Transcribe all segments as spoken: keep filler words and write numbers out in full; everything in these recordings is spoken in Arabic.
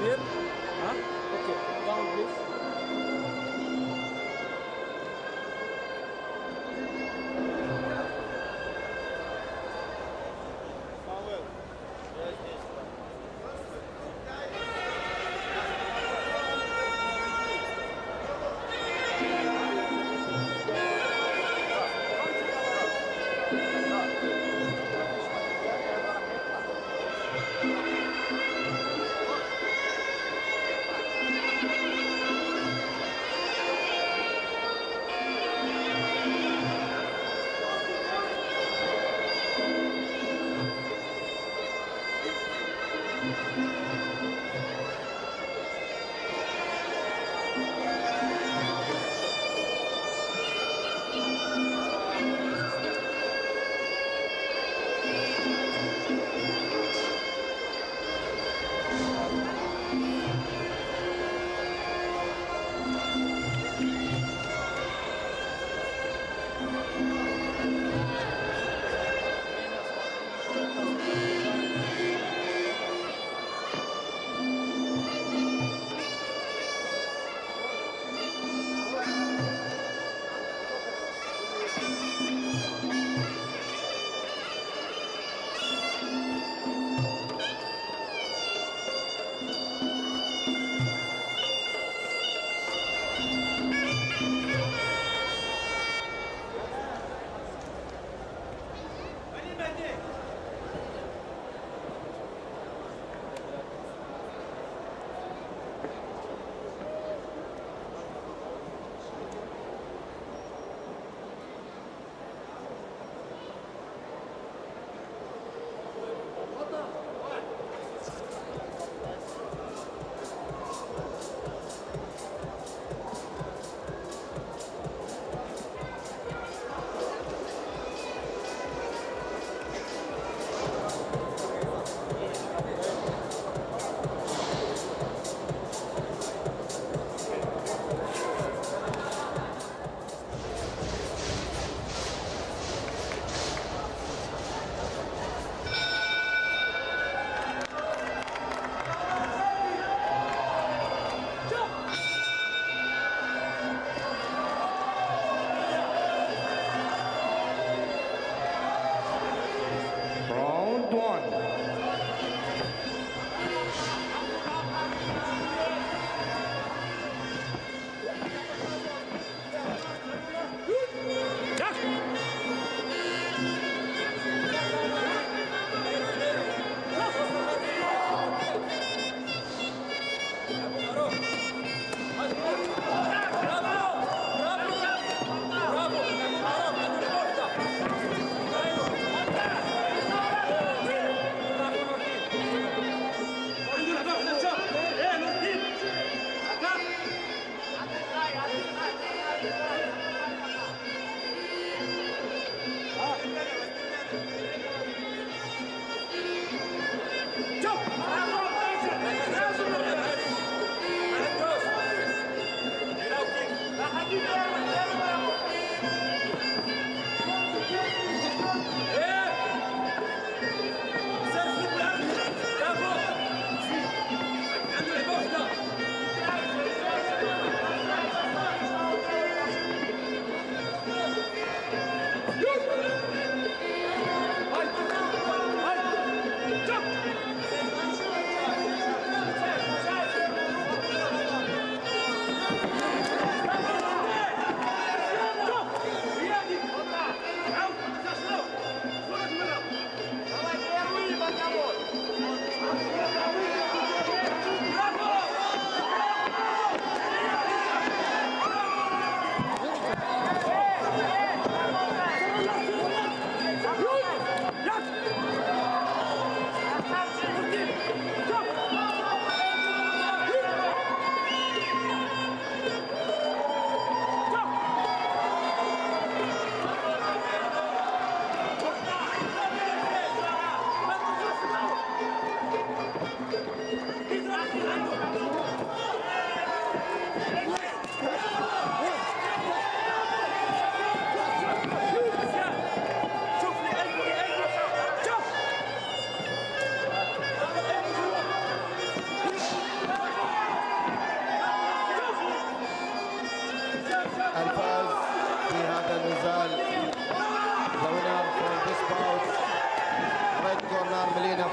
here. Huh? Okay, down please.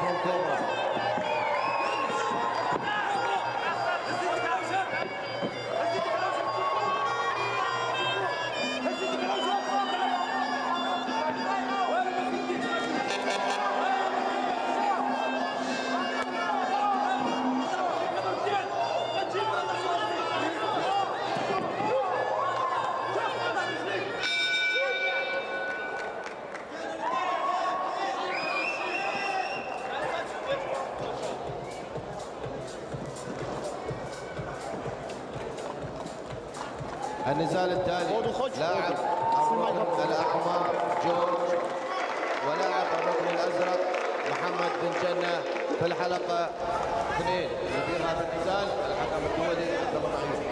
فونتورا. النزال التالي لاعب الركن الاحمر جورج ولاعب الركن الازرق محمد بن جنة في الحلقه اثنين. يدير هذا النزال الحكم الدولي عبد الله العيوني.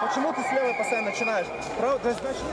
Почему ты слева постоянно начинаешь? Право, то есть начни.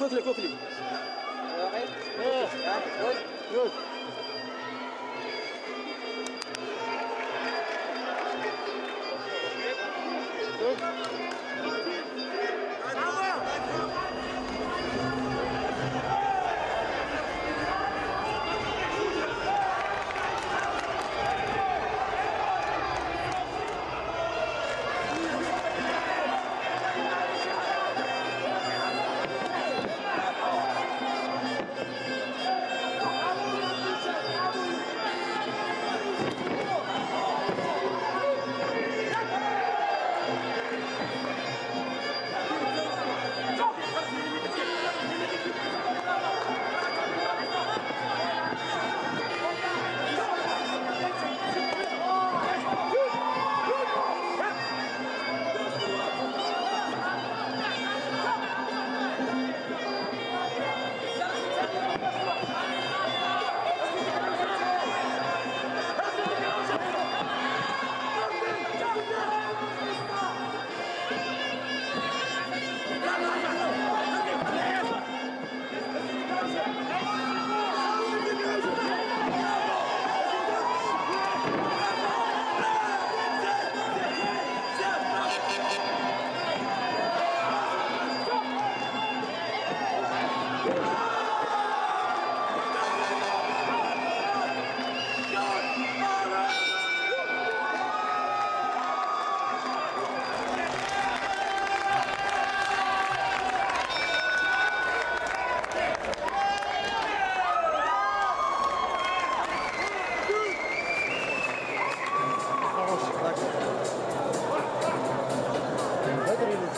كوكلي كوكلي واحد واحد جود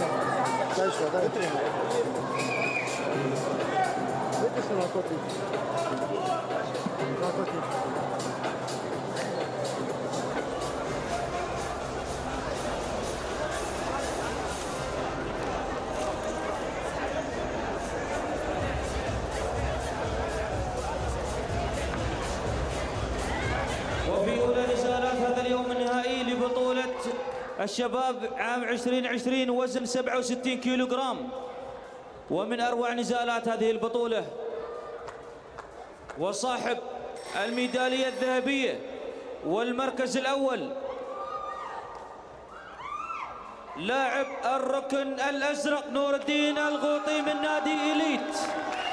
Thank you. وبيولى رسالات هذا اليوم النهائي لبطولة الشباب عام عشرين عشرين وزن سبعة وستين كيلوغرام، ومن أروع نزالات هذه البطولة، وصاحب الميدالية الذهبية والمركز الأول لاعب الركن الأزرق نور الدين الغوطي من نادي إيليت.